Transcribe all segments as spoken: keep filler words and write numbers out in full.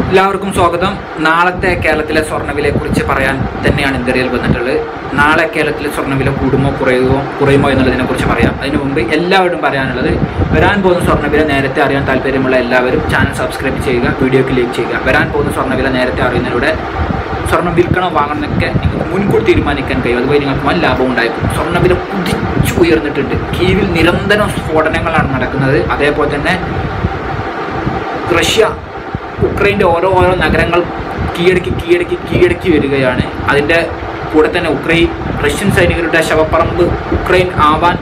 എല്ലാവർക്കും സ്വാഗതം. നാളത്തെ കേരളത്തിലെ സ്വർണ്ണവിലയെക്കുറിച്ച് പറയാൻ തന്നെയാണ് ഇന്ത്യയിൽ വന്നിട്ടുള്ളത്. നാളെ കേരളത്തിലെ സ്വർണ്ണവില കൂടുമോ കുറയുമോ കുറയുമോ എന്നുള്ളതിനെക്കുറിച്ച് പറയാം. അതിനു മുമ്പ് എല്ലാവരും പറയാനുള്ളത്, വരാൻ പോകുന്ന സ്വർണ്ണവില നേരത്തെ അറിയാൻ താല്പര്യമുള്ള എല്ലാവരും ചാനൽ സബ്സ്ക്രൈബ് ചെയ്യുക, വീഡിയോക്ക് ലൈക്ക് ചെയ്യുക. വരാൻ പോകുന്ന സ്വർണ്ണവില നേരത്തെ അറിയുന്നതിലൂടെ സ്വർണ്ണം വിൽക്കണം വാങ്ങണമെന്നൊക്കെ നിങ്ങൾക്ക് മുൻകൂർ തീരുമാനിക്കാൻ കഴിയും. അതുപോലെ നിങ്ങൾക്ക് വൻ ലാഭം ഉണ്ടായിരിക്കും. സ്വർണ്ണവില കുതിച്ചു ഉയർന്നിട്ടുണ്ട്. കീവിൽ നിരന്തരം സ്ഫോടനങ്ങളാണ് നടക്കുന്നത്. അതേപോലെ തന്നെ റഷ്യ ഉക്രൈൻ്റെ ഓരോ ഓരോ നഗരങ്ങൾ കീഴടക്കി കീഴടക്കി കീഴടക്കി വരികയാണ്. അതിൻ്റെ കൂടെ തന്നെ ഉക്രൈൻ റഷ്യൻ സൈനികരുടെ ശവപ്പറമ്പ് ഉക്രൈൻ ആവാൻ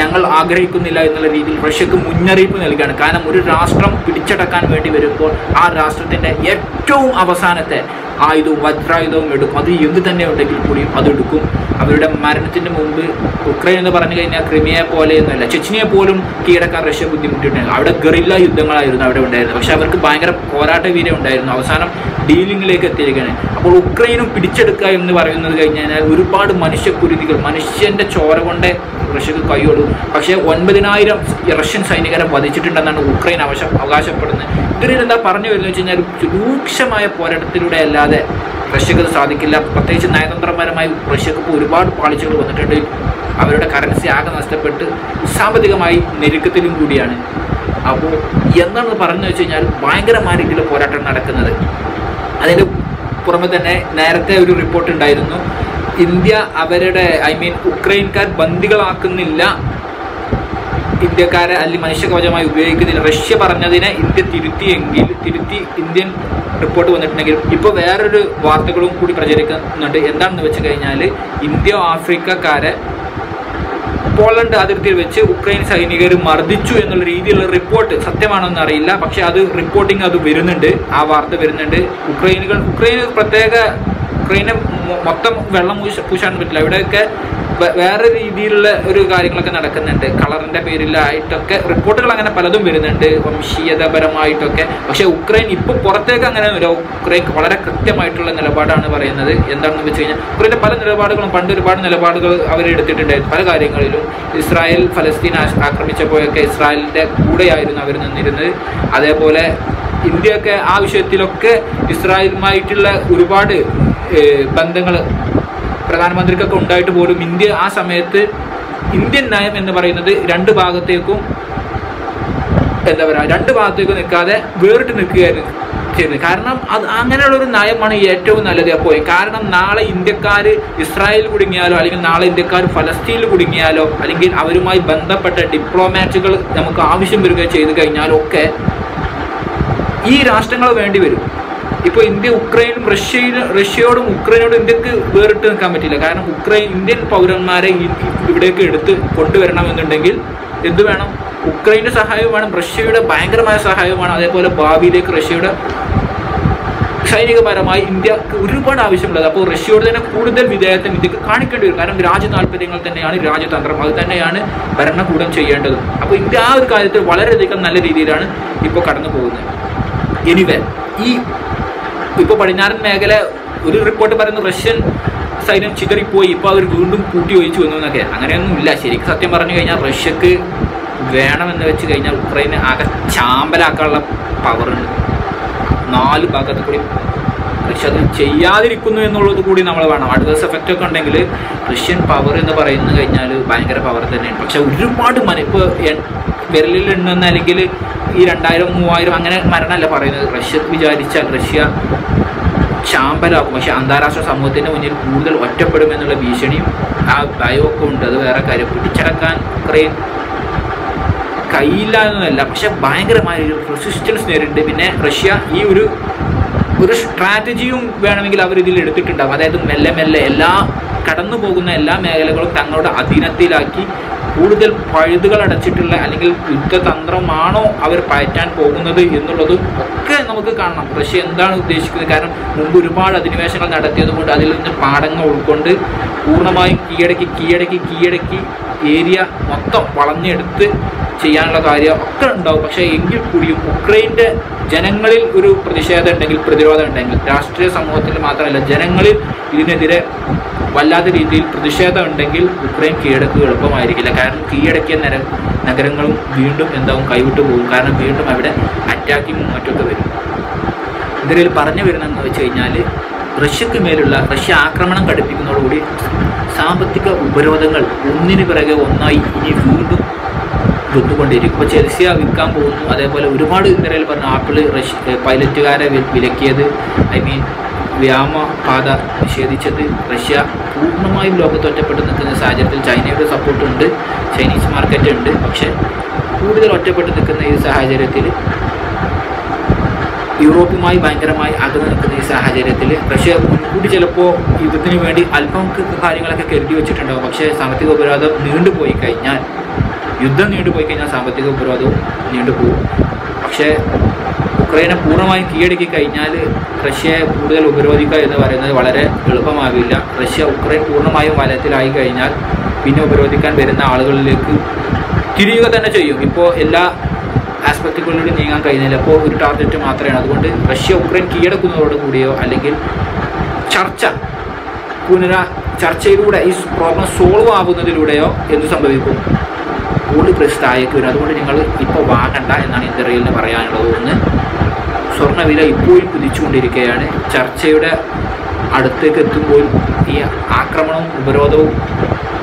ഞങ്ങൾ ആഗ്രഹിക്കുന്നില്ല എന്നുള്ള രീതിയിൽ റഷ്യക്ക് മുന്നറിയിപ്പ് നൽകുകയാണ്. കാരണം ഒരു രാഷ്ട്രം പിടിച്ചടക്കാൻ വേണ്ടി വരുമ്പോൾ ആ രാഷ്ട്രത്തിൻ്റെ ഏറ്റവും അവസാനത്തെ ആയുധവും വജ്രായുധവും എടുക്കും. അത് എന്ത് തന്നെ ഉണ്ടെങ്കിൽ കൂടിയും അതെടുക്കും. അവരുടെ മരണത്തിന് മുമ്പ് ഉക്രൈൻ എന്ന് പറഞ്ഞു കഴിഞ്ഞാൽ ക്രിമിയെ പോലെയൊന്നുമല്ല, ചെച്ചിനെ പോലും കീഴടക്കാൻ റഷ്യ ബുദ്ധിമുട്ടിയിട്ടുണ്ട്. അവിടെ ഗറില്ല യുദ്ധങ്ങളായിരുന്നു അവിടെ ഉണ്ടായിരുന്നത്. പക്ഷേ അവർക്ക് ഭയങ്കര പോരാട്ട വീര്യം ഉണ്ടായിരുന്നു. അവസാനം ഡീലിങ്ങിലേക്ക് എത്തിയിരിക്കുകയാണ്. അപ്പോൾ ഉക്രൈനും പിടിച്ചെടുക്കുക എന്ന് പറയുന്നത് കഴിഞ്ഞു കഴിഞ്ഞാൽ ഒരുപാട് മനുഷ്യക്കുരുതികൾ മനുഷ്യൻ്റെ ചോര കൊണ്ട് റഷ്യക്ക് കൈയോടും. പക്ഷേ ഒൻപതിനായിരം റഷ്യൻ സൈനികരെ വധിച്ചിട്ടുണ്ടെന്നാണ് ഉക്രൈൻ അവകാശം അവകാശപ്പെടുന്നത്. ഇത്രയും എന്താ പറഞ്ഞു വരുന്നത് വെച്ച് കഴിഞ്ഞാൽ രൂക്ഷമായ പോരാട്ടത്തിലൂടെ അല്ലാതെ റഷ്യക്ക് അത് സാധിക്കില്ല. പ്രത്യേകിച്ച് നയതന്ത്രപരമായി റഷ്യക്ക് ഇപ്പോൾ ഒരുപാട് പാളിച്ചകൾ വന്നിട്ടുണ്ട്. അവരുടെ കറൻസി ആകെ നഷ്ടപ്പെട്ട് സാമ്പത്തികമായി ഞെരുക്കത്തിലും കൂടിയാണ്. അപ്പോൾ എന്താണ് പറഞ്ഞു വെച്ച് കഴിഞ്ഞാൽ ഭയങ്കരമായ രീതിയിൽ പോരാട്ടം നടക്കുന്നത്. അതിൻ്റെ പുറമെ തന്നെ നേരത്തെ ഒരു റിപ്പോർട്ട് ഉണ്ടായിരുന്നു, ഇന്ത്യ അവരുടെ ഐ മീൻ ഉക്രൈൻകാർ ബന്ദികളാക്കുന്നില്ല, ഇന്ത്യക്കാരെ അല്ലെങ്കിൽ മനുഷ്യകവചമായി ഉപയോഗിക്കുന്നില്ല. റഷ്യ പറഞ്ഞതിനെ ഇന്ത്യ തിരുത്തിയെങ്കിൽ തിരുത്തി ഇന്ത്യൻ റിപ്പോർട്ട് വന്നിട്ടുണ്ടെങ്കിലും ഇപ്പോൾ വേറൊരു വാർത്തകളും കൂടി പ്രചരിക്കുന്നുണ്ട്. എന്താണെന്ന് വെച്ച് കഴിഞ്ഞാൽ ഇന്ത്യ ആഫ്രിക്കക്കാരെ പോളണ്ട് അതിർത്തിയിൽ വെച്ച് ഉക്രൈൻ സൈനികർ മർദ്ദിച്ചു എന്നുള്ള രീതിയിലുള്ള റിപ്പോർട്ട് സത്യമാണെന്ന് അറിയില്ല. പക്ഷേ അത് റിപ്പോർട്ടിങ് അത് വരുന്നുണ്ട്, ആ വാർത്ത വരുന്നുണ്ട്. ഉക്രൈനുകൾ ഉക്രൈന് പ്രത്യേക ഉക്രൈനെ മൊത്തം വെള്ളം പൂശ പൂശാൻ പറ്റില്ല. ഇവിടെയൊക്കെ വേറെ രീതിയിലുള്ള ഒരു കാര്യങ്ങളൊക്കെ നടക്കുന്നുണ്ട്. കളറിൻ്റെ പേരിലായിട്ടൊക്കെ റിപ്പോർട്ടുകൾ അങ്ങനെ പലതും വരുന്നുണ്ട്, വംശീയതപരമായിട്ടൊക്കെ. പക്ഷേ ഉക്രൈൻ ഇപ്പോൾ പുറത്തേക്ക് അങ്ങനെ വരും. ഉക്രൈൻ വളരെ കൃത്യമായിട്ടുള്ള നിലപാടാണ് പറയുന്നത്. എന്താണെന്ന് വെച്ച് കഴിഞ്ഞാൽ ഉക്രൈൻ്റെ പല നിലപാടുകളും പണ്ട് ഒരുപാട് നിലപാടുകൾ അവരെടുത്തിട്ടുണ്ടായിരുന്നു പല കാര്യങ്ങളിലും. ഇസ്രായേൽ ഫലസ്തീൻ ആക്രമിച്ചപ്പോഴൊക്കെ ഇസ്രായേലിൻ്റെ കൂടെയായിരുന്നു അവർ നിന്നിരുന്നത്. അതേപോലെ ഇന്ത്യയൊക്കെ ആ വിഷയത്തിലൊക്കെ ഇസ്രായേലുമായിട്ടുള്ള ഒരുപാട് ബന്ധങ്ങൾ പ്രധാനമന്ത്രിക്കൊക്കെ ഉണ്ടായിട്ട് പോലും ഇന്ത്യ ആ സമയത്ത് ഇന്ത്യൻ നയം എന്ന് പറയുന്നത് രണ്ട് ഭാഗത്തേക്കും എന്താ പറയുക രണ്ട് ഭാഗത്തേക്കും നിൽക്കാതെ വേറിട്ട് നിൽക്കുകയായിരുന്നു ചെയ്യുന്നത്. കാരണം അത് അങ്ങനെയുള്ളൊരു നയമാണ് ഏറ്റവും നല്ലത്. അപ്പോൾ കാരണം നാളെ ഇന്ത്യക്കാർ ഇസ്രായേൽ കുടുങ്ങിയാലോ അല്ലെങ്കിൽ നാളെ ഇന്ത്യക്കാർ ഫലസ്തീനിൽ കുടുങ്ങിയാലോ അല്ലെങ്കിൽ അവരുമായി ബന്ധപ്പെട്ട ഡിപ്ലോമാറ്റുകൾ നമുക്ക് ആവശ്യം വരികയോ ചെയ്തു കഴിഞ്ഞാലോ ഒക്കെ ഈ രാഷ്ട്രങ്ങൾ വേണ്ടി വരും. ഇപ്പോൾ ഇന്ത്യ ഉക്രൈനും റഷ്യയിലും റഷ്യയോടും ഉക്രൈനോടും ഇന്ത്യക്ക് വേറിട്ട് നിൽക്കാൻ പറ്റില്ല. കാരണം ഉക്രൈൻ ഇന്ത്യൻ പൗരന്മാരെ ഇവിടേക്ക് എടുത്ത് കൊണ്ടുവരണമെന്നുണ്ടെങ്കിൽ എന്ത് വേണം? ഉക്രൈൻ്റെ സഹായവും വേണം, റഷ്യയുടെ ഭയങ്കരമായ സഹായവുമാണ്. അതേപോലെ ഭാവിയിലേക്ക് റഷ്യയുടെ സൈനികപരമായി ഇന്ത്യക്ക് ഒരുപാട് ആവശ്യമുള്ളത്. അപ്പോൾ റഷ്യയോട് തന്നെ കൂടുതൽ വിധേയത്വം ഇന്ത്യക്ക് കാണിക്കേണ്ടി വരും. കാരണം രാജ്യ താല്പര്യങ്ങൾ തന്നെയാണ് രാജ്യതന്ത്രം, അത് തന്നെയാണ് ഭരണകൂടം ചെയ്യേണ്ടത്. അപ്പോൾ ഇന്ത്യ ആ ഒരു കാര്യത്തിൽ വളരെയധികം നല്ല രീതിയിലാണ് ഇപ്പോൾ കടന്നു പോകുന്നത്. എനിവേ ഈ ഇപ്പോൾ പടിഞ്ഞാറൻ മേഖല ഒരു റിപ്പോർട്ട് പറയുന്നു റഷ്യൻ സൈന്യം ചിതറിപ്പോയി, ഇപ്പോൾ അവർ വീണ്ടും കൂട്ടി ഒഴിച്ചു വന്നു എന്നൊക്കെ. അങ്ങനെയൊന്നും ഇല്ല. ശരിക്കും സത്യം പറഞ്ഞു കഴിഞ്ഞാൽ റഷ്യക്ക് വേണമെന്ന് വെച്ച് കഴിഞ്ഞാൽ ഉക്രൈനെ ആകെ ചാമ്പലാക്കാനുള്ള പവറുണ്ട്. നാല് ഭാഗത്ത് കൂടി റഷ്യ അത് ചെയ്യാതിരിക്കുന്നു എന്നുള്ളത് കൂടി നമ്മൾ വേണം. അഡ്വേഴ്സ് എഫക്റ്റ് ഒക്കെ ഉണ്ടെങ്കിൽ റഷ്യൻ പവർ എന്ന് പറയുന്നത് കഴിഞ്ഞാൽ ഭയങ്കര പവർ തന്നെയാണ്. പക്ഷെ ഒരുപാട് മന ഇപ്പോൾ വിരലിലുണ്ടെന്ന് അല്ലെങ്കിൽ ഈ രണ്ടായിരം മൂവായിരം അങ്ങനെ മരണമല്ല പറയുന്നത്. റഷ്യ വിചാരിച്ചാൽ റഷ്യ ശാമ്പലാക്കും. പക്ഷേ അന്താരാഷ്ട്ര സമൂഹത്തിൻ്റെ മുന്നിൽ കൂടുതൽ ഒറ്റപ്പെടുമെന്നുള്ള ഭീഷണിയും ആ ഭയമൊക്കെ ഉണ്ട്. അത് വേറെ കാര്യം. പിടിച്ചടക്കാൻ ഉക്രൈൻ കഴിയില്ല എന്നല്ല, പക്ഷെ ഭയങ്കരമായ ഒരു റെസിസ്റ്റൻസ് നേരിട്ടുണ്ട്. പിന്നെ റഷ്യ ഈ ഒരു ഒരു സ്ട്രാറ്റജിയും വേണമെങ്കിൽ അവരിതിൽ എടുത്തിട്ടുണ്ടാകും. അതായത് മെല്ലെ മെല്ലെ എല്ലാ കടന്നു പോകുന്ന എല്ലാ മേഖലകളും തങ്ങളുടെ അധീനത്തിലാക്കി കൂടുതൽ പഴുതുകൾ അടച്ചിട്ടുള്ള അല്ലെങ്കിൽ യുദ്ധതന്ത്രമാണോ അവർ പയറ്റാൻ പോകുന്നത് എന്നുള്ളതും ഒക്കെ നമുക്ക് കാണണം റഷ്യ എന്താണ് ഉദ്ദേശിക്കുന്നത്. കാരണം മുമ്പ് ഒരുപാട് അധിനിവേശങ്ങൾ നടത്തിയതുകൊണ്ട് അതിൽ നിന്ന് പാഠങ്ങൾ ഉൾക്കൊണ്ട് പൂർണ്ണമായും കീഴടക്കി കീഴടക്കി കീഴടക്കി ഏരിയ മൊത്തം വളഞ്ഞെടുത്ത് ചെയ്യാനുള്ള കാര്യം ഒക്കെ ഉണ്ടാവും. പക്ഷേ എങ്കിൽ കൂടിയും ഉക്രൈൻ്റെ ജനങ്ങളിൽ ഒരു പ്രതിഷേധം ഉണ്ടെങ്കിൽ പ്രതിരോധം ഉണ്ടെങ്കിൽ രാഷ്ട്രീയ സമൂഹത്തിൽ മാത്രമല്ല ജനങ്ങളിൽ ഇതിനെതിരെ വല്ലാത്ത രീതിയിൽ പ്രതിഷേധം ഉണ്ടെങ്കിൽ ഉക്രൈൻ കീഴടക്കുക എളുപ്പമായിരിക്കില്ല. കാരണം കീഴടക്കിയ നര നഗരങ്ങളും വീണ്ടും എന്താവും കൈവിട്ടു പോകും. കാരണം വീണ്ടും അവിടെ അറ്റാക്കിങ്ങും മറ്റൊക്കെ വരും. ഇതിൽ പറഞ്ഞു വരുന്നതെന്ന് വെച്ച് കഴിഞ്ഞാൽ റഷ്യക്ക് മേലുള്ള റഷ്യ ആക്രമണം ഘടിപ്പിക്കുന്നതോടുകൂടി സാമ്പത്തിക ഉപരോധങ്ങൾ ഒന്നിനു പിറകെ ഒന്നായി ഇനി വീണ്ടും ഒത്തുകൊണ്ടിരിക്കും. ഇപ്പോൾ ചെൽസിയ വിൽക്കാൻ പോകുന്നു. അതേപോലെ ഒരുപാട് നിരയിൽ പറഞ്ഞു ആപ്പിൾ റഷ്യ പൈലറ്റുകാരെ വിലക്കിയത്, ഐ മീൻ വ്യാമപാത നിഷേധിച്ചത്. റഷ്യ പൂർണ്ണമായും ലോകത്തൊറ്റപ്പെട്ട് നിൽക്കുന്ന സാഹചര്യത്തിൽ ചൈനയുടെ സപ്പോർട്ടുണ്ട്, ചൈനീസ് മാർക്കറ്റ് ഉണ്ട്. പക്ഷേ കൂടുതൽ ഒറ്റപ്പെട്ട് നിൽക്കുന്ന ഈ സാഹചര്യത്തിൽ, യൂറോപ്പുമായി ഭയങ്കരമായി അകന്നു നിൽക്കുന്ന ഈ സാഹചര്യത്തിൽ റഷ്യ മുൻകൂട്ടി ചിലപ്പോൾ യുദ്ധത്തിന് വേണ്ടി അല്പം കാര്യങ്ങളൊക്കെ കരുതി വെച്ചിട്ടുണ്ടാകും. പക്ഷേ സാമ്പത്തിക ഉപരോധം നീണ്ടുപോയി കഴിഞ്ഞാൽ, യുദ്ധം നീണ്ടുപോയി കഴിഞ്ഞാൽ സാമ്പത്തിക ഉപരോധവും നീണ്ടുപോകും. പക്ഷേ ഉക്രൈനെ പൂർണ്ണമായും കീഴടക്കി കഴിഞ്ഞാൽ റഷ്യയെ കൂടുതൽ ഉപരോധിക്കുക എന്ന് പറയുന്നത് വളരെ എളുപ്പമാവില്ല. റഷ്യ ഉക്രൈൻ പൂർണ്ണമായും വലയത്തിലായി കഴിഞ്ഞാൽ പിന്നെ ഉപരോധിക്കാൻ വരുന്ന ആളുകളിലേക്ക് തിരിയുക തന്നെ ചെയ്യും. ഇപ്പോൾ എല്ലാ ആസ്പെക്റ്റുകളിലൂടെ നീങ്ങാൻ കഴിയുന്നില്ല. അപ്പോൾ ഒരു ടാർഗറ്റ് മാത്രമാണ്. അതുകൊണ്ട് റഷ്യ ഉക്രൈൻ കീഴടക്കുന്നതോടുകൂടിയോ അല്ലെങ്കിൽ ചർച്ച പുനര ചർച്ചയിലൂടെ ഈ പ്രോബ്ലം സോൾവ് ആകുന്നതിലൂടെയോ എന്ത് സംഭവിക്കും? കൂടുതൽ പ്രശ്നം താഴേക്ക് വരും. അതുകൊണ്ട് നിങ്ങൾ ഇപ്പോൾ വാങ്ങണ്ട എന്നാണ് ഇസ്രായേലിൽ നിന്ന് പറയാനുള്ളത്. ഒന്ന്, സ്വർണ്ണവില ഇപ്പോഴും കുതിച്ചുകൊണ്ടിരിക്കുകയാണ്. ചർച്ചയുടെ അടുത്തേക്ക് എത്തുമ്പോൾ ഈ ആക്രമണവും ഉപരോധവും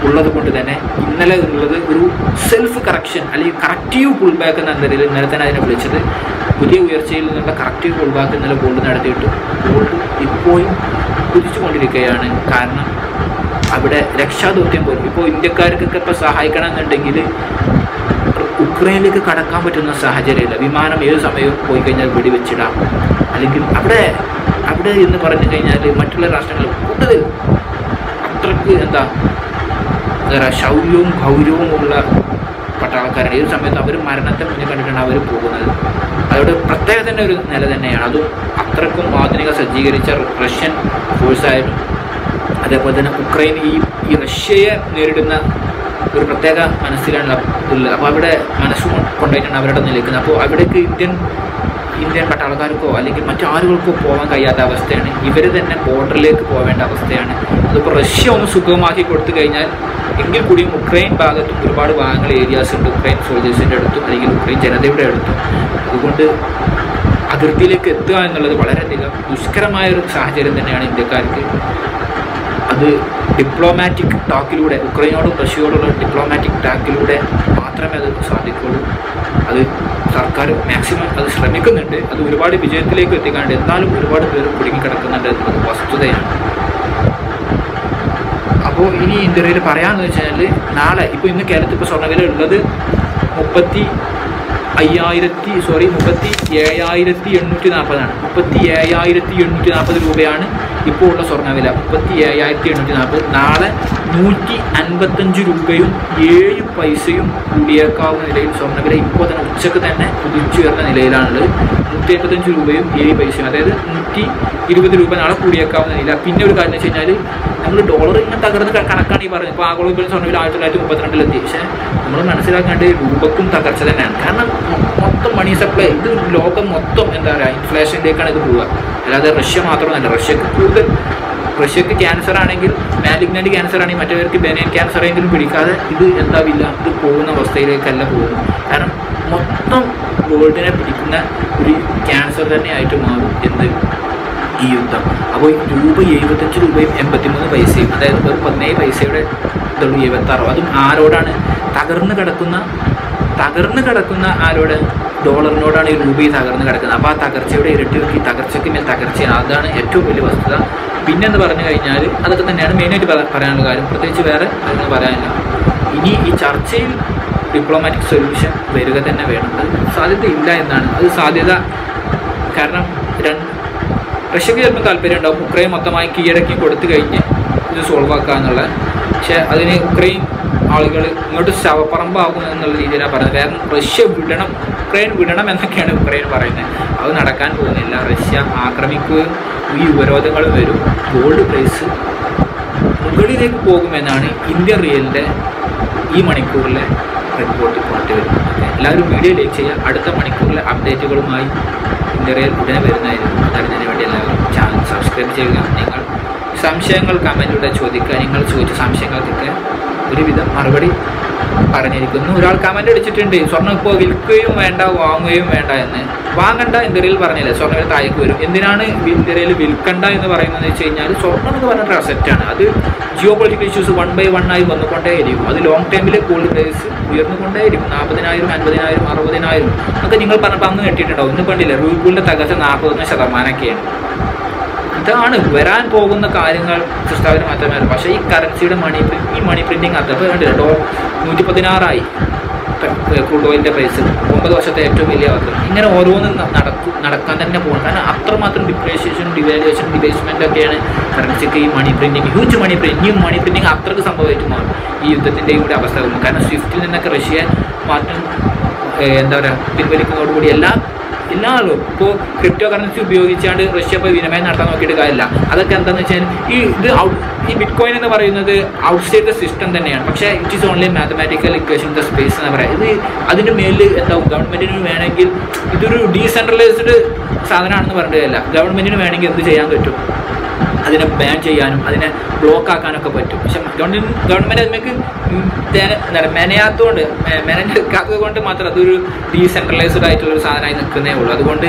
ഉള്ളത് കൊണ്ട് തന്നെ ഇന്നലെ ഉള്ളത് ഒരു സെൽഫ് കറക്ഷൻ അല്ലെങ്കിൽ കറക്റ്റീവ് പുൾ ബാക്ക് എന്ന നിലയിൽ ഇന്നലെ തന്നെ അതിനെ വിളിച്ചത്. പുതിയ ഉയർച്ചയിൽ നിന്നുള്ള കറക്റ്റീവ് പുൾ ബാക്ക് ഇന്നലെ ഗോൾഡ് നടത്തിയിട്ട് ഗോൾഡ് ഇപ്പോഴും കുതിച്ചുകൊണ്ടിരിക്കുകയാണ്. കാരണം അവിടെ രക്ഷാദൗത്യം പോലും ഇപ്പോൾ ഇന്ത്യക്കാർക്കൊക്കെ ഇപ്പോൾ സഹായിക്കണം എന്നുണ്ടെങ്കിൽ ഉക്രൈനിലേക്ക് കടക്കാൻ പറ്റുന്ന സാഹചര്യമില്ല. വിമാനം ഏത് സമയവും പോയി കഴിഞ്ഞാൽ വെടിവെച്ചിടാം. അല്ലെങ്കിൽ അവിടെ അവിടെ എന്ന് പറഞ്ഞു കഴിഞ്ഞാൽ മറ്റുള്ള രാഷ്ട്രങ്ങൾ കൂടുതൽ അത്രക്ക് എന്താ എന്താ ശൗര്യവും ഗൗരവവും ഉള്ള പട്ടാളക്കാരാണ്. ഏത് സമയത്ത് അവർ മരണത്തെ മുന്നിൽ കണ്ടിട്ടാണ് അവർ പോകുന്നത്. അതോടെ പ്രത്യേക തന്നെ ഒരു നില തന്നെയാണ്. അതും അത്രക്കും ആധുനിക സജ്ജീകരിച്ച റഷ്യൻ ഫോഴ്സായാലും അതേപോലെ തന്നെ ഉക്രൈൻ ഈ ഈ റഷ്യയെ നേരിടുന്ന ഒരു പ്രത്യേക മനസ്സിലാണ് ഉള്ളത്. അപ്പോൾ അവിടെ മനസ്സ് കൊണ്ടായിട്ടാണ് അവരുടെ നിൽക്കുന്നത്. അപ്പോൾ അവിടേക്ക് ഇന്ത്യൻ ഇന്ത്യൻ പട്ടാളക്കാർക്കോ അല്ലെങ്കിൽ മറ്റാളുകൾക്കോ പോകാൻ കഴിയാത്ത അവസ്ഥയാണ്. ഇവർ തന്നെ ബോർഡറിലേക്ക് പോകേണ്ട അവസ്ഥയാണ്. അതിപ്പോൾ റഷ്യ ഒന്ന് സുഗമമാക്കി കൊടുത്തു കഴിഞ്ഞാൽ എങ്കിൽ കൂടിയും ഉക്രൈൻ ഭാഗത്തും ഒരുപാട് ഭാഗങ്ങൾ ഏരിയാസ് ഉണ്ട് ഉക്രൈൻ സോൾജേഴ്സിൻ്റെ അടുത്തും അല്ലെങ്കിൽ ഉക്രൈൻ ജനതയുടെ അടുത്തും. അതുകൊണ്ട് അതിർത്തിയിലേക്ക് എത്തുക എന്നുള്ളത് വളരെയധികം ദുഷ്കരമായൊരു സാഹചര്യം തന്നെയാണ് ഇന്ത്യക്കാർക്ക്. അത് ഡിപ്ലോമാറ്റിക് ടാക്കിലൂടെ, ഉക്രൈനോടും റഷ്യയോടുള്ള ഡിപ്ലോമാറ്റിക് ടാക്കിലൂടെ മാത്രമേ അത് സാധിക്കുകയുള്ളൂ. അത് സർക്കാർ മാക്സിമം അത് ശ്രമിക്കുന്നുണ്ട്. അത് ഒരുപാട് വിജയത്തിലേക്ക് എത്തിക്കാണ്ട് എന്നാലും ഒരുപാട് പേര് കുടുങ്ങിക്കിടക്കുന്നുണ്ട് എന്നത് വസ്തുതയാണ്. അപ്പോൾ ഇനി ഇന്ത്യയിൽ പറയാമെന്ന് വെച്ച് കഴിഞ്ഞാൽ നാളെ ഇപ്പോൾ ഇന്ന് കേരളത്തിൽ ഇപ്പോൾ സ്വർണ്ണവില ഉള്ളത് മുപ്പത്തി അയ്യായിരത്തി സോറി മുപ്പത്തി ഏഴായിരത്തി എണ്ണൂറ്റി നാൽപ്പതാണ് മുപ്പത്തി ഏഴായിരത്തി എണ്ണൂറ്റി നാൽപ്പത് രൂപയാണ് ഇപ്പോൾ ഉള്ള സ്വർണ്ണവില. മുപ്പത്തി ഏഴായിരത്തി എണ്ണൂറ്റി നാൽപ്പത് നാളെ നൂറ്റി അൻപത്തഞ്ച് രൂപയും ഏഴ് പൈസയും കൂടിയേക്കാവുന്ന നിലയിൽ സ്വർണ്ണവില ഇപ്പോൾ തന്നെ ഉച്ചക്ക് തന്നെ കുതിച്ചുയർന്ന നിലയിലാണുള്ളത്. നൂറ്റി അൻപത്തഞ്ച് രൂപയും ഏഴ് പൈസയും, അതായത് നൂറ്റി ഇരുപത് രൂപ നാളെ കൂടിയേക്കാവുന്ന നില. പിന്നെ ഒരു കാര്യം എന്ന് വെച്ച് കഴിഞ്ഞാൽ നമ്മൾ ഡോളർ ഇങ്ങനെ തകർന്ന് കണക്കാണ് ഈ പറയുന്നത്. ഇപ്പോൾ ആഗോള സ്വർണ്ണവില ആയിരത്തി തൊള്ളായിരത്തി മുപ്പത്തിരണ്ടിലെത്തി. പക്ഷേ നമ്മൾ മനസ്സിലാക്കേണ്ട രൂപക്കും തകർച്ച തന്നെയാണ്. കാരണം മൊത്തം മണി സപ്ലൈ, ഇത് ലോകം മൊത്തം എന്താ പറയുക ഇൻഫ്ലേഷനിലേക്കാണ് ഇത് പോവുക. അല്ലാതെ റഷ്യ മാത്രമല്ല. റഷ്യക്ക് കൂടുതൽ റഷ്യക്ക് ക്യാൻസർ ആണെങ്കിൽ, മാലിഗ്നൻ്റ് ക്യാൻസർ ആണെങ്കിൽ, മറ്റവർക്ക് ബെനൈൻ ക്യാൻസർ എങ്കിലും പിടിക്കാതെ ഇത് എന്താവില്ല, ഇത് പോകുന്ന അവസ്ഥയിലേക്കല്ല പോകുന്നത്. കാരണം മൊത്തം വേൾഡിനെ പിടിക്കുന്ന ഒരു ക്യാൻസർ തന്നെയായിട്ട് മാറും എന്ത് ഈ യുദ്ധം. അപ്പോൾ രൂപ എഴുപത്തഞ്ച് രൂപയും എൺപത്തിമൂന്ന് പൈസയും, അതായത് ഒരു പതിനേഴ് പൈസയുടെ ഇതുള്ളൂ എഴുപത്താറോ. അതും ആരോടാണ് തകർന്ന് കിടക്കുന്ന തകർന്ന് കിടക്കുന്ന ആരോട് ഡോളറിനോടാണ് ഈ രൂപ തകർന്ന് കിടക്കുന്നത്. അപ്പോൾ ആ തകർച്ചയുടെ ഇരട്ടി ഈ തകർച്ചയ്ക്ക് മേൽ തകർച്ചയാണ്. അതാണ് ഏറ്റവും വലിയ വസ്തുത. പിന്നെന്ന് പറഞ്ഞു കഴിഞ്ഞാൽ അതൊക്കെ തന്നെയാണ് മെയിനായിട്ട് പറയാനുള്ള കാര്യം. പ്രത്യേകിച്ച് വേറെ അതൊന്നും പറയാനില്ല. ഇനി ഈ ചർച്ചയിൽ ഡിപ്ലോമാറ്റിക് സൊല്യൂഷൻ വരിക തന്നെ വേണം. അത് സാധ്യതയില്ല എന്നാണ്. അത് സാധ്യത കാരണം രണ്ട് റഷ്യക്ക് ചിലപ്പോൾ താല്പര്യം ഉണ്ടാവും ഉക്രൈൻ മൊത്തമായി കീഴടക്കി കൊടുത്തു കഴിഞ്ഞ് ഇത് സോൾവ് ആക്കുക എന്നുള്ളത്. പക്ഷേ അതിന് ഉക്രൈൻ ആളുകൾ ഇങ്ങോട്ട് ശവപ്പറമ്പാകുന്നു എന്നുള്ള രീതിയിലാണ് പറയുന്നത്. കാരണം റഷ്യ വിടണം, ഉക്രൈൻ വിടണം എന്നൊക്കെയാണ് ഉക്രൈൻ പറയുന്നത്. അത് നടക്കാൻ പോകുന്നില്ല. റഷ്യ ആക്രമിക്കുകയും ഈ ഉപരോധങ്ങൾ വരും. ഗോൾഡ് പ്രൈസ് മുകളിലേക്ക് പോകുമെന്നാണ് ഇന്ത്യൻ റിയലിൻ്റെ ഈ മണിക്കൂറിലെ റിപ്പോർട്ട് കൊണ്ടുവരുന്നത്. എല്ലാവരും വീഡിയോ ലൈക്ക് ചെയ്യുക. അടുത്ത മണിക്കൂറിലെ അപ്ഡേറ്റുകളുമായി ഇന്ത്യൻ റിയൽ ഉടനെ വരുന്നതായിരുന്നു. അതറിഞ്ഞതിന് വേണ്ടി എല്ലാവരും ചാനൽ സബ്സ്ക്രൈബ് ചെയ്യുക. നിങ്ങൾ സംശയങ്ങൾ കമൻറ്റിലൂടെ ചോദിക്കുക. നിങ്ങൾ ചോദിച്ച സംശയങ്ങൾക്കൊക്കെ ഒരുവിധം മറുപടി പറഞ്ഞിരിക്കുന്നു. ഒരാൾ കമൻ്റ് അടിച്ചിട്ടുണ്ട്, സ്വർണ്ണം ഇപ്പോൾ വിൽക്കുകയും വേണ്ട വാങ്ങുകയും വേണ്ട എന്ന്. വാങ്ങണ്ട ഇന്ത്യയിൽ പറഞ്ഞില്ലേ, സ്വർണ്ണവിൽ താഴേക്ക് വരും. എന്തിനാണ് ഇന്ത്യയിൽ വിൽക്കണ്ട എന്ന് പറയുന്നതെന്ന് വെച്ച് കഴിഞ്ഞാൽ സ്വർണ്ണം എന്ന് പറഞ്ഞിട്ട് അസെറ്റാണ്. അത് geopolitical issues one by one ആയി വന്നുകൊണ്ടേയിരിക്കും. അത് ലോങ് ടൈമിൽ ഗോൾഡ് പ്രൈസ് ഉയർന്നുകൊണ്ടേയിരിക്കും. നാൽപ്പതിനായിരം അൻപതിനായിരം അറുപതിനായിരം ഒക്കെ നിങ്ങൾ പറഞ്ഞപ്പോൾ അന്ന് കെട്ടിയിട്ടുണ്ടാവും. ഇന്ന് കണ്ടില്ല, റൂബിളിൻ്റെ തകർച്ച നാൽപ്പത്തൊന്ന് ശതമാനമൊക്കെയാണ്. ഇതാണ് വരാൻ പോകുന്ന കാര്യങ്ങൾ സൃഷ്ടാവിന് മാറ്റമായിരുന്നു. പക്ഷേ ഈ കറൻസിയുടെ മണി ഈ മണി പ്രിൻറ്റിങ് അത്തപ്പോൾ കണ്ടില്ല, ഡോ നൂറ്റി പതിനാറായി ക്രൂഡ് ഓയിലിൻ്റെ പ്രൈസ്, ഒമ്പത് വർഷത്തെ ഏറ്റവും വലിയ വർദ്ധന. ഇങ്ങനെ ഓരോന്നും നടക്കും, നടക്കാൻ തന്നെ പോകണം. കാരണം അത്രമാത്രം ഡിപ്രീസിയേഷൻ ഡിവാലുവേഷൻ ഡിബേസ്മെൻ്റ് ഒക്കെയാണ് കറൻസിക്ക് ഈ money printing, huge money printing new money printing അത്രയ്ക്ക് സംഭവിച്ചു മാറും ഈ യുദ്ധത്തിൻ്റെയും കൂടി അവസ്ഥ വന്നു. കാരണം സ്വിഫ്റ്റിൽ നിന്നൊക്കെ റഷ്യ മാറ്റം എന്താ പറയുക പിൻവലിക്കുന്നതോടുകൂടി എല്ലാ എല്ലാ ആളും ഇപ്പോൾ ക്രിപ്റ്റോ കറൻസി ഉപയോഗിച്ചാണ്ട് റഷ്യ ഇപ്പോൾ വിനിമയം നടത്താൻ നോക്കിയിട്ട് കാര്യമില്ല. അതൊക്കെ എന്താണെന്ന് വെച്ചാൽ ഈ ഇത് ഔട്ട് ഈ ബിറ്റ് കോയിൻ എന്ന് പറയുന്നത് ഔട്ട് സൈഡ് ദ സിസ്റ്റം തന്നെയാണ്. പക്ഷേ it is only mathematical equation the space എന്ന് പറയാം. ഇത് അതിൻ്റെ മേലിൽ എന്താവും, ഗവൺമെൻറ്റിന് വേണമെങ്കിൽ ഇതൊരു ഡീസെൻട്രലൈസ്ഡ് സാധനമാണെന്ന് പറഞ്ഞിട്ടില്ല. ഗവൺമെൻറ്റിന് വേണമെങ്കിൽ എന്ത് ചെയ്യാൻ പറ്റും, അതിനെ ബാൻ ചെയ്യാനും അതിനെ ബ്ലോക്ക് ആക്കാനൊക്കെ പറ്റും. പക്ഷെ ഗവൺമെൻറ് ഗവൺമെൻറ് അതിലേക്ക് എന്താണ് മെനയാത്തതുകൊണ്ട് മെനഞ്ഞെടുക്കാത്തത് കൊണ്ട് മാത്രം അതൊരു ഡീസെൻട്രലൈസ്ഡ് ആയിട്ടുള്ളൊരു സാധനമായി നിൽക്കുന്നേ ഉള്ളൂ. അതുകൊണ്ട്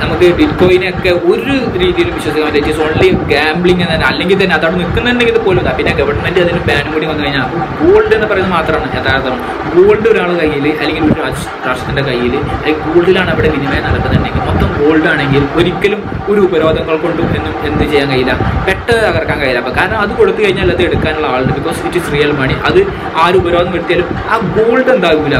നമുക്ക് ബിറ്റ് കോയിനൊക്കെ ഒരു രീതിയിലും വിശ്വസിക്കാൻ പറ്റില്ല. ഇറ്റ് ഈസ് ഓൺലി ഗാംബ്ലിംഗ് എന്ന് തന്നെ, അല്ലെങ്കിൽ തന്നെ അതവിടെ നിൽക്കുന്നുണ്ടെങ്കിൽ പോലും ഇതാ. പിന്നെ ഗവൺമെൻറ് അതിന് ബാനും കൂടി വന്നു കഴിഞ്ഞാൽ ഗോൾഡ് എന്ന് പറയുന്നത് മാത്രമാണ് യഥാർത്ഥമാണ്. ഗോൾഡ് ഒരാൾ കയ്യിൽ അല്ലെങ്കിൽ ഒരു രാഷ്ട്രത്തിൻ്റെ കയ്യിൽ അല്ലെങ്കിൽ ഗോൾഡിലാണ് അവിടെ വിനിമയം നടക്കുന്നുണ്ടെങ്കിൽ മൊത്തം ഗോൾഡാണെങ്കിൽ ഒരിക്കലും ഒരു ഉപരോധങ്ങൾ കൊണ്ടും എന്നും എന്ത് ചെയ്യാൻ കഴിയില്ല, പെട്ടെന്ന് തകർക്കാൻ കഴിയില്ല. അപ്പോൾ കാരണം അത് കൊടുത്തു കഴിഞ്ഞാൽ അത് എടുക്കാനുള്ള ആളുണ്ട്. Because it is real money. അത് ആരും ഉപരോധം വരുത്തിയാലും ആ ഗോൾഡ് എന്താകില്ല,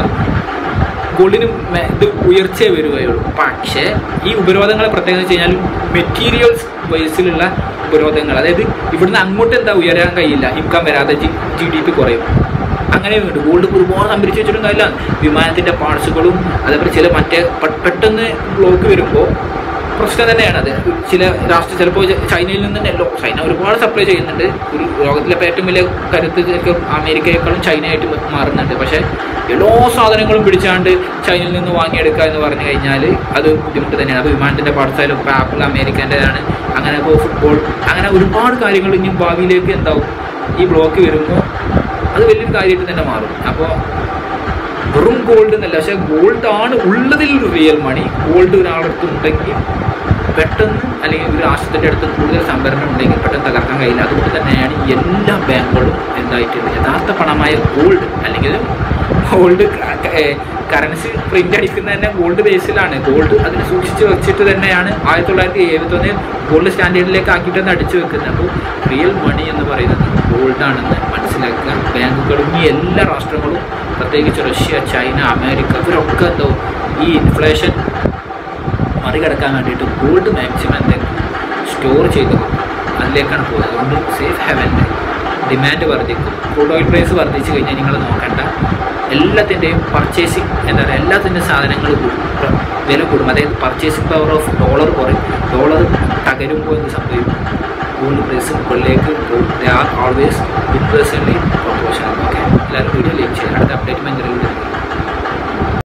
ഗോൾഡിന് ഇത് ഉയർച്ചയെ വരികയുള്ളൂ. പക്ഷേ ഈ ഉപരോധങ്ങളെ പ്രത്യേകത വെച്ച് കഴിഞ്ഞാൽ മെറ്റീരിയൽസ് വൈസിലുള്ള ഉപരോധങ്ങൾ, അതായത് ഇവിടുന്ന് അങ്ങോട്ട് എന്താ ഉയരാൻ കഴിയില്ല, ഇൻകം വരാതെ ജി ജി ഡി പി കുറയും. അങ്ങനെ വേണ്ടി ഗോൾഡ് ഒരുപാട് സംഭരിച്ച് വെച്ചിട്ടും കാര്യമില്ല. വിമാനത്തിൻ്റെ പാർട്സുകളും അതേപോലെ ചില മറ്റേ പെട്ടെന്ന് ബ്ലോക്ക് വരുമ്പോൾ പ്രശ്നം തന്നെയാണ് അത്. ചില രാഷ്ട്രം ചിലപ്പോൾ ചൈനയിൽ നിന്ന് തന്നെ എല്ലാം, ചൈന ഒരുപാട് സപ്ലൈ ചെയ്യുന്നുണ്ട്. ഒരു ലോകത്തിലെ ഏറ്റവും വലിയ കരുത്ത് അമേരിക്കയെക്കാളും ചൈനയായിട്ട് മാറുന്നുണ്ട്. പക്ഷേ എല്ലാ സാധനങ്ങളും പിടിച്ചാണ്ട് ചൈനയിൽ നിന്ന് വാങ്ങിയെടുക്കുക എന്ന് പറഞ്ഞു കഴിഞ്ഞാൽ അത് ബുദ്ധിമുട്ട് തന്നെയാണ്. അപ്പോൾ വിമാനത്തിൻ്റെ പാർട്സായാലും ഇപ്പോൾ ആപ്പിൾ അമേരിക്കേൻ്റെതാണ്. അങ്ങനെ ഇപ്പോൾ ഫുട്ബോൾ, അങ്ങനെ ഒരുപാട് കാര്യങ്ങൾ ഇനി ഭാവിയിലേക്ക് എന്താവും ഈ ബ്ലോക്ക് വരുമ്പോൾ അത് വലിയൊരു കാര്യമായിട്ട് തന്നെ മാറും. അപ്പോൾ വെറും ഗോൾഡ് എന്നല്ല, പക്ഷേ ഗോൾഡാണ് ഉള്ളതിൽ ഒരു റിയൽ മണി. ഗോൾഡ് ഒരാളെടുത്തുണ്ടെങ്കിൽ പെട്ടെന്ന്, അല്ലെങ്കിൽ ഒരു രാഷ്ട്രത്തിൻ്റെ അടുത്ത് കൂടുതൽ സംഭരണം ഉണ്ടെങ്കിൽ പെട്ടെന്ന് തകർക്കാൻ കഴിയില്ല. അതുകൊണ്ട് തന്നെയാണ് എല്ലാ ബാങ്കുകളും എന്തായിട്ടുള്ളത് യഥാർത്ഥ പണമായ ഗോൾഡ്, അല്ലെങ്കിൽ ഗോൾഡ് കറൻസി പ്രിൻ്റ് അടിക്കുന്നത് തന്നെ ഗോൾഡ് ബേസിലാണ്. ഗോൾഡ് അതിനെ സൂക്ഷിച്ച് വെച്ചിട്ട് തന്നെയാണ് ആയിരത്തി തൊള്ളായിരത്തി എഴുപത്തൊന്നിൽ ഗോൾഡ് സ്റ്റാൻഡേർഡിലേക്ക് ആക്കിയിട്ടാണ് അടിച്ചു വെക്കുന്നത്. അപ്പോൾ റിയൽ മണി എന്ന് പറയുന്നത് ഗോൾഡാണെന്ന് മനസ്സിലാക്കുക. ബാങ്കുകളും ഈ എല്ലാ രാഷ്ട്രങ്ങളും, പ്രത്യേകിച്ച് റഷ്യ, ചൈന, അമേരിക്ക, ഇവരൊക്കെ എന്തോ ഈ ഇൻഫ്ലേഷൻ മറികടക്കാൻ വേണ്ടിയിട്ട് ഗോൾഡ് മാക്സിമം എന്തെങ്കിലും സ്റ്റോർ ചെയ്ത് അതിലേക്കാണ് പോകുന്നത്. അതുകൊണ്ട് സേഫ് ഹെവൻ്റെ ഡിമാൻഡ് വർദ്ധിക്കും. ക്രൂഡ് ഓയിൽ പ്രൈസ് വർദ്ധിച്ചു കഴിഞ്ഞാൽ നിങ്ങൾ നോക്കേണ്ട, എല്ലാത്തിൻ്റെയും പർച്ചേസിങ് എന്താ പറയുക, എല്ലാത്തിൻ്റെ സാധനങ്ങൾ വില കൂടും. അതായത് പർച്ചേസിങ് പവർ ഓഫ് ഡോളർ കുറയും. ഡോളർ തകരുമ്പോൾ എന്ത് സംഭവിക്കും, ഗോൾഡ് പ്രൈസ് മുകളിലേക്ക് പോകും. They are always interested